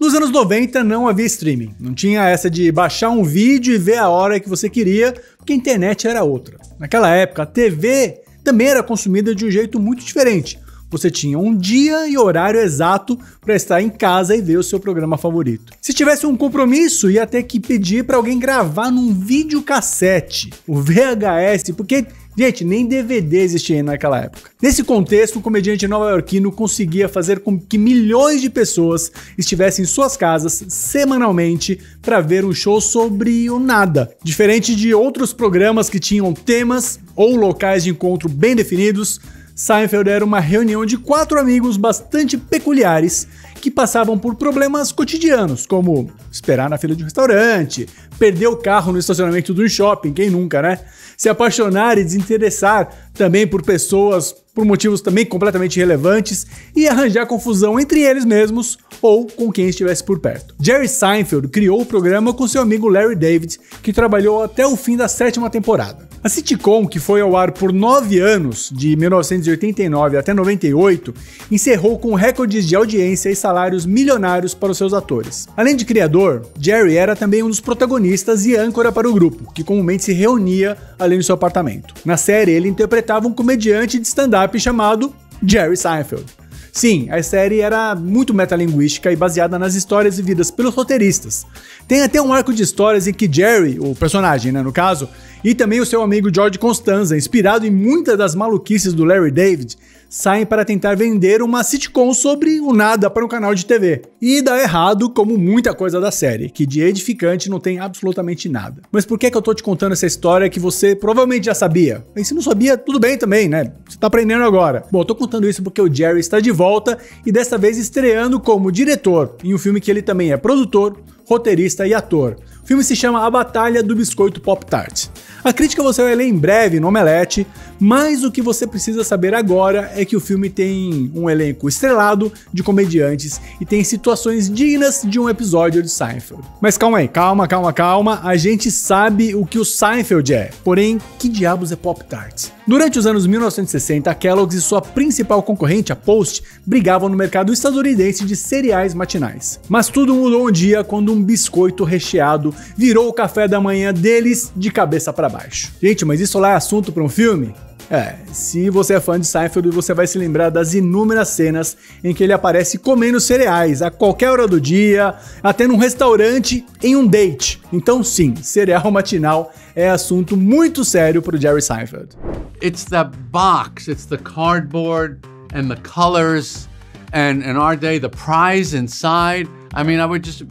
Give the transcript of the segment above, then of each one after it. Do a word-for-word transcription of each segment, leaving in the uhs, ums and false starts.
Nos anos noventa não havia streaming, não tinha essa de baixar um vídeo e ver a hora que você queria, porque a internet era outra. Naquela época, a T V também era consumida de um jeito muito diferente. Você tinha um dia e horário exato para estar em casa e ver o seu programa favorito. Se tivesse um compromisso, ia ter que pedir para alguém gravar num videocassete, o V H S, porque... gente, nem D V D existia naquela época. Nesse contexto, o comediante nova-iorquino conseguia fazer com que milhões de pessoas estivessem em suas casas semanalmente para ver um show sobre o nada. Diferente de outros programas que tinham temas ou locais de encontro bem definidos, Seinfeld era uma reunião de quatro amigos bastante peculiares que passavam por problemas cotidianos, como esperar na fila de um restaurante, perder o carro no estacionamento do shopping, quem nunca, né? Se apaixonar e desinteressar também por pessoas por motivos também completamente irrelevantes e arranjar confusão entre eles mesmos ou com quem estivesse por perto. Jerry Seinfeld criou o programa com seu amigo Larry David, que trabalhou até o fim da sétima temporada. A sitcom, que foi ao ar por nove anos, de mil novecentos e oitenta e nove até noventa e oito, encerrou com recordes de audiência e salários milionários para os seus atores. Além de criador, Jerry era também um dos protagonistas e âncora para o grupo, que comumente se reunia ali no seu apartamento. Na série, ele interpretava um comediante de stand-up chamado Jerry Seinfeld. Sim, a série era muito metalinguística e baseada nas histórias vividas pelos roteiristas. Tem até um arco de histórias em que Jerry, o personagem, né, no caso, e também o seu amigo George Costanza, inspirado em muitas das maluquices do Larry David, saem para tentar vender uma sitcom sobre o nada para um canal de T V. E dá errado, como muita coisa da série, que de edificante não tem absolutamente nada. Mas por que é que eu tô te contando essa história que você provavelmente já sabia? E se não sabia, tudo bem também, né? Você tá aprendendo agora. Bom, eu tô contando isso porque o Jerry está de volta e desta vez estreando como diretor em um filme que ele também é produtor, roteirista e ator. O filme se chama A Batalha do Biscoito Pop-Tart. A crítica você vai ler em breve no Omelete, mas o que você precisa saber agora é que o filme tem um elenco estrelado de comediantes e tem situações dignas de um episódio de Seinfeld. Mas calma aí, calma, calma, calma, a gente sabe o que o Seinfeld é, porém, que diabos é Pop-Tart? Durante os anos mil novecentos e sessenta, a Kellogg's e sua principal concorrente, a Post, brigavam no mercado estadunidense de cereais matinais. Mas tudo mudou um dia quando um biscoito recheado virou o café da manhã deles de cabeça para baixo. Gente, mas isso lá é assunto para um filme? É, se você é fã de Seinfeld, você vai se lembrar das inúmeras cenas em que ele aparece comendo cereais a qualquer hora do dia, até num restaurante, em um date. Então sim, cereal matinal é assunto muito sério para o Jerry Seinfeld. It's the box, it's the cardboard and the colors and in our day the prize inside. I mean, I would just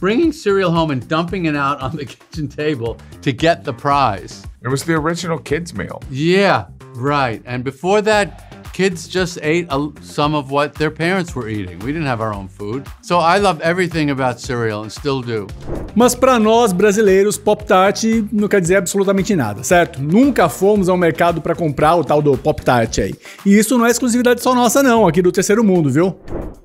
bringing cereal home and dumping it out on the kitchen table to get the prize. It was the original kids' meal. Yeah. Right, and before that, kids just ate a, some of what their parents were eating. We didn't have our own food. So I love everything about cereal and still do. Mas para nós brasileiros, Pop-Tart não quer dizer absolutamente nada, certo? Nunca fomos ao mercado para comprar o tal do Pop-Tart aí. E isso não é exclusividade só nossa não, aqui do terceiro mundo, viu?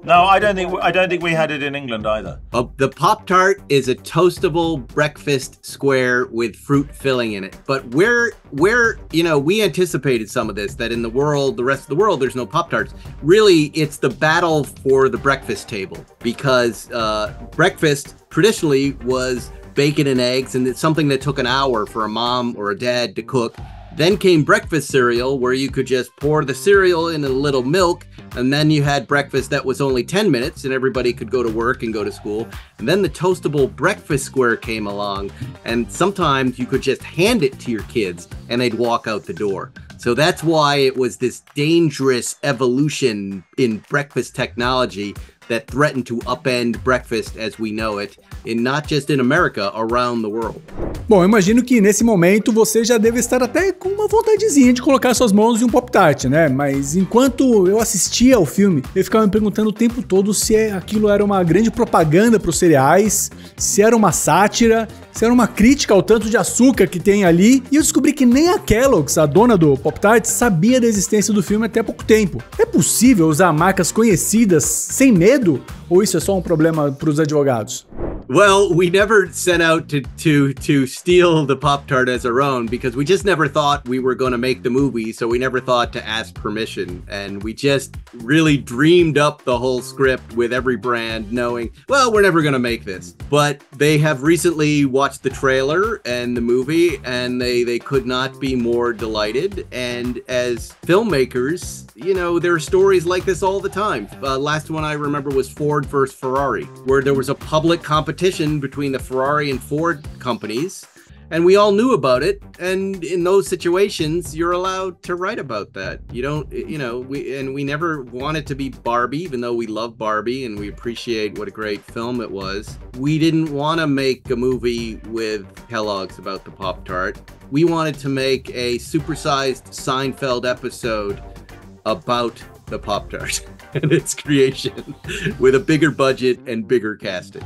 No, I don't think I don't think we had it in England either. Uh, the Pop-Tart is a toastable breakfast square with fruit filling in it. But we're we're you know, we anticipated some of this that in the world, the rest of the world there's no Pop-Tarts. Really, it's the battle for the breakfast table because uh breakfast traditionally was bacon and eggs and it's something that took an hour for a mom or a dad to cook. Then came breakfast cereal where you could just pour the cereal in a little milk and then you had breakfast that was only ten minutes and everybody could go to work and go to school. And then the toastable breakfast square came along and sometimes you could just hand it to your kids and they'd walk out the door. So that's why it was this dangerous evolution in breakfast technology that threatened to upend breakfast as we know it, and not just in America, around the world. Bom, eu imagino que nesse momento você já deve estar até com uma vontadezinha de colocar suas mãos em um Pop-Tart, né? Mas enquanto eu assistia ao filme, eu ficava me perguntando o tempo todo se aquilo era uma grande propaganda para os cereais, se era uma sátira, se era uma crítica ao tanto de açúcar que tem ali. E eu descobri que nem a Kellogg's, a dona do Pop-Tart, sabia da existência do filme até pouco tempo. É possível usar marcas conhecidas sem medo? Ou isso é só um problema para os advogados? Well, we never set out to to to steal the Pop-Tart as our own because we just never thought we were going to make the movie, so we never thought to ask permission, and we just really dreamed up the whole script with every brand knowing, well, we're never going to make this. But they have recently watched the trailer and the movie, and they they could not be more delighted. And as filmmakers, you know, there are stories like this all the time. Uh, last one I remember was Ford versus Ferrari, where there was a public competition between the Ferrari and Ford companies, and we all knew about it. And in those situations, you're allowed to write about that. You don't, you know, we and we never wanted to be Barbie, even though we love Barbie and we appreciate what a great film it was. We didn't want to make a movie with Kellogg's about the Pop-Tart. We wanted to make a supersized Seinfeld episode about the Pop-Tart and its creation with a bigger budget and bigger casting.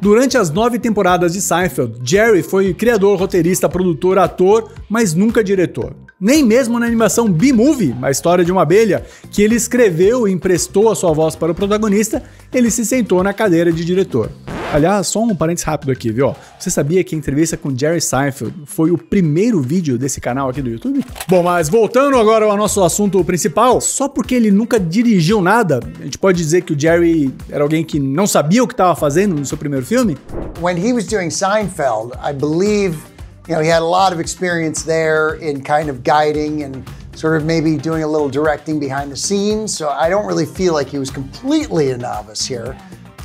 Durante as nove temporadas de Seinfeld, Jerry foi criador, roteirista, produtor, ator, mas nunca diretor. Nem mesmo na animação Bee Movie, a história de uma abelha, que ele escreveu e emprestou a sua voz para o protagonista, ele se sentou na cadeira de diretor. Aliás, só um parênteses rápido aqui, viu? Você sabia que a entrevista com Jerry Seinfeld foi o primeiro vídeo desse canal aqui do YouTube? Bom, mas voltando agora ao nosso assunto principal, só porque ele nunca dirigiu nada, a gente pode dizer que o Jerry era alguém que não sabia o que estava fazendo no seu primeiro filme? When he was doing Seinfeld, I believe, you know, he had a lot of experience there in kind of guiding and sort of maybe doing a little directing behind the scenes, so I don't really feel like he was completely a novice here.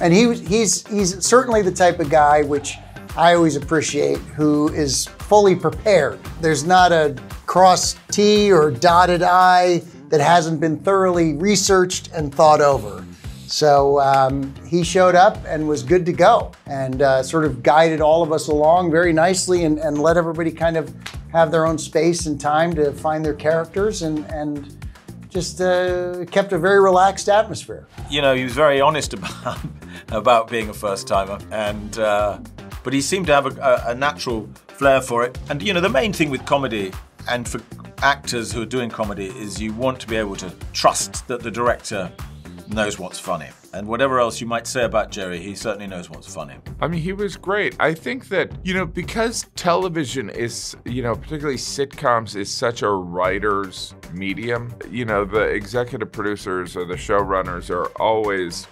And he, he's, he's certainly the type of guy, which I always appreciate, who is fully prepared. There's not a crossed T or dotted I that hasn't been thoroughly researched and thought over. So um, he showed up and was good to go and uh, sort of guided all of us along very nicely and, and let everybody kind of have their own space and time to find their characters and, and just uh, kept a very relaxed atmosphere. You know, he was very honest about about being a first-timer, and uh, but he seemed to have a, a natural flair for it. And you know, the main thing with comedy and for actors who are doing comedy is you want to be able to trust that the director knows what's funny. And whatever else you might say about Jerry, he certainly knows what's funny. I mean, he was great. I think that, you know, because television is, you know, particularly sitcoms is such a writer's medium, you know, the executive producers or the showrunners are always,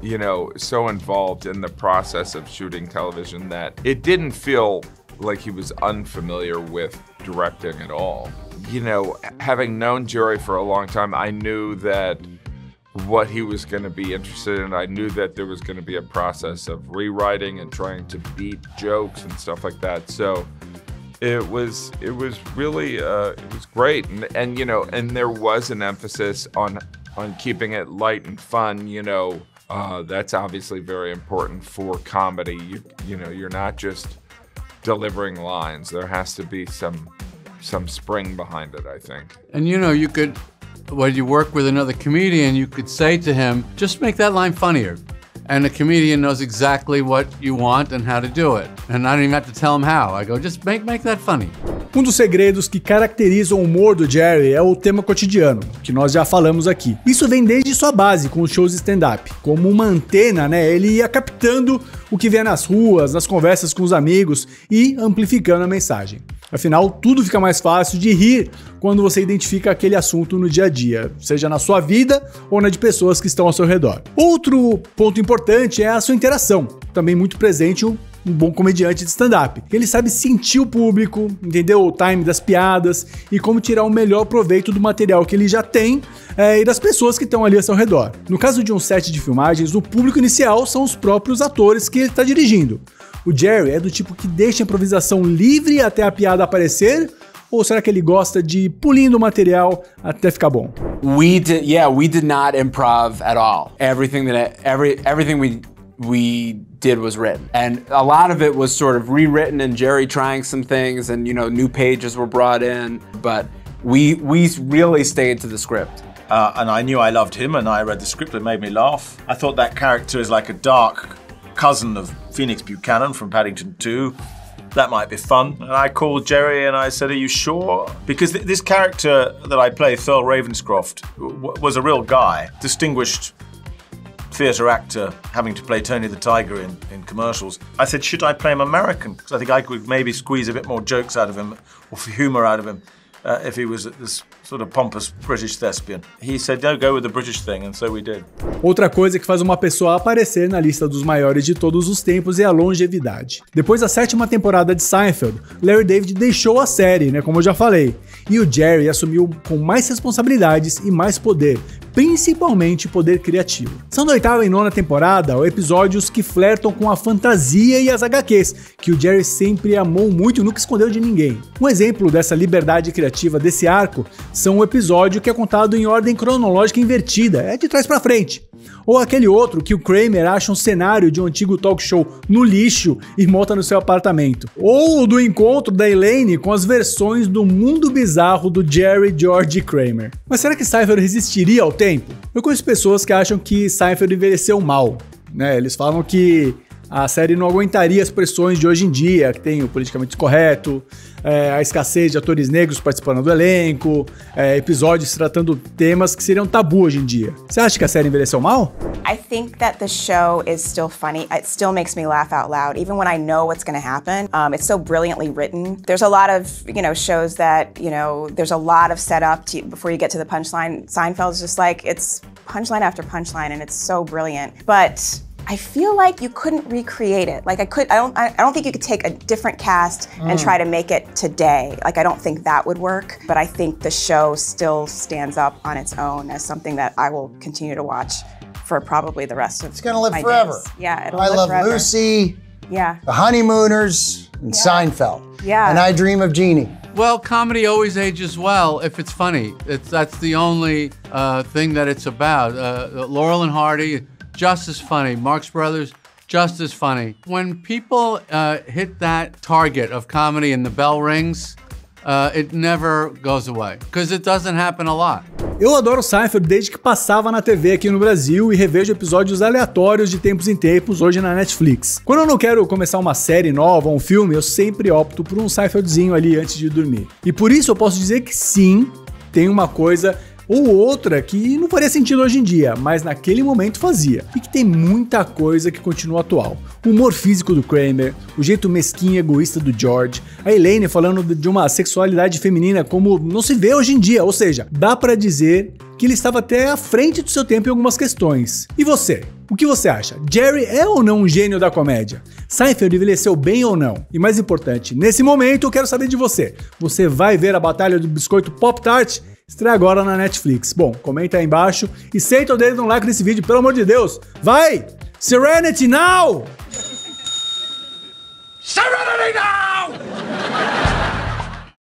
you know, so involved in the process of shooting television that it didn't feel like he was unfamiliar with directing at all. You know, having known Jerry for a long time, I knew that what he was going to be interested in. I knew that there was going to be a process of rewriting and trying to beat jokes and stuff like that. So it was it was really uh, it was great, and, and you know, and there was an emphasis on on keeping it light and fun. You know, uh, that's obviously very important for comedy. You you know, you're not just delivering lines. There has to be some some spring behind it, I think. And you know, you could. When you work with another comedian, you could say to him, just make that line funnier. And the comedian knows exactly what you want and how to do it. And I don't even have to tell him how. I go, just make, make that funny. Um dos segredos que caracterizam o humor do Jerry é o tema cotidiano, que nós já falamos aqui. Isso vem desde sua base com os shows de stand-up. Como uma antena, né? Ele ia captando o que vê nas ruas, nas conversas com os amigos e amplificando a mensagem. Afinal, tudo fica mais fácil de rir quando você identifica aquele assunto no dia a dia, seja na sua vida ou na de pessoas que estão ao seu redor. Outro ponto importante é a sua interação, também muito presente um bom comediante de stand-up. Ele sabe sentir o público, entendeu o time das piadas e como tirar o melhor proveito do material que ele já tem é, e das pessoas que estão ali ao seu redor. No caso de um set de filmagens, o público inicial são os próprios atores que ele está dirigindo. O Jerry é do tipo que deixa a improvisação livre até a piada aparecer, ou será que ele gosta de pulindo o material até ficar bom? We did, yeah, we did not improv at all. Everything that every everything we we did was written, and a lot of it was sort of rewritten and Jerry trying some things, and you know, new pages were brought in, but we we really stayed to the script. Uh, and I knew I loved him, and I read the script and it made me laugh. I thought that character is like a dark cousin of Phoenix Buchanan from Paddington two. That might be fun. And I called Jerry and I said, are you sure? Because th this character that I play, Thurl Ravenscroft, was a real guy, distinguished theatre actor having to play Tony the Tiger in, in commercials, I said, should I play him American? Because I think I could maybe squeeze a bit more jokes out of him or humour out of him uh, if he was this sort of pompous British thespian. He said, no, go with the British thing, and so we did. Outra coisa que faz uma pessoa aparecer na lista dos maiores de todos os tempos é a longevidade. Depois da sétima temporada de Seinfeld, Larry David deixou a série, né, como eu já falei, e o Jerry assumiu com mais responsabilidades e mais poder, principalmente poder criativo. São da oitava e nona temporada episódios que flertam com a fantasia e as H Qs, que o Jerry sempre amou muito e nunca escondeu de ninguém. Um exemplo dessa liberdade criativa desse arco são o episódio que é contado em ordem cronológica invertida, é de trás pra frente. Ou aquele outro que o Kramer acha um cenário de um antigo talk show no lixo e monta no seu apartamento. Ou do encontro da Elaine com as versões do mundo bizarro do Jerry, George e Kramer. Mas será que Seinfeld resistiria ao tempo? Eu conheço pessoas que acham que Seinfeld envelheceu mal, né? Eles falam que a série não aguentaria as pressões de hoje em dia, que tem o politicamente correto, é, a escassez de atores negros participando do elenco, é, episódios tratando temas que seriam tabu hoje em dia. Você acha que a série envelheceu mal? I think that the show is still funny. It still makes me laugh out loud, even when I know what's going to happen. Um, it's so brilliantly written. There's a lot of, you know, shows that, you know, there's a lot of setup to, before you get to the punchline. Seinfeld's just like, it's punchline after punchline, and it's so brilliant. But I feel like you couldn't recreate it. Like I could, I don't, I don't think you could take a different cast and try to make it today. Like I don't think that would work. But I think the show still stands up on its own as something that I will continue to watch for probably the rest of my days. It's gonna live forever. Yeah, it'll live forever. I Love Lucy. Yeah. The Honeymooners and yeah. Seinfeld. Yeah. And I Dream of Jeannie. Well, comedy always ages well if it's funny. It's that's the only uh, thing that it's about. Uh, Laurel and Hardy. Just as funny. Marx Brothers, just as funny. When people uh, hit that target of comedy and the bell rings, uh, it never goes away, because it doesn't happen a lot. Eu adoro Seinfeld desde que passava na T V aqui no Brasil e revejo episódios aleatórios de tempos em tempos hoje na Netflix. Quando eu não quero começar uma série nova, um filme, eu sempre opto por um Seinfeldzinho ali antes de dormir. E por isso eu posso dizer que sim, tem uma coisa ou outra que não faria sentido hoje em dia, mas naquele momento fazia. E que tem muita coisa que continua atual. O humor físico do Kramer, o jeito mesquinho e egoísta do George, a Elaine falando de uma sexualidade feminina como não se vê hoje em dia, ou seja, dá pra dizer que ele estava até à frente do seu tempo em algumas questões. E você? O que você acha? Jerry é ou não um gênio da comédia? Seinfeld envelheceu bem ou não? E mais importante, nesse momento eu quero saber de você. Você vai ver a batalha do biscoito Pop-Tart? Estreia agora na Netflix. Bom, comenta aí embaixo e senta o dedo no like nesse vídeo, pelo amor de Deus. Vai! Serenity now!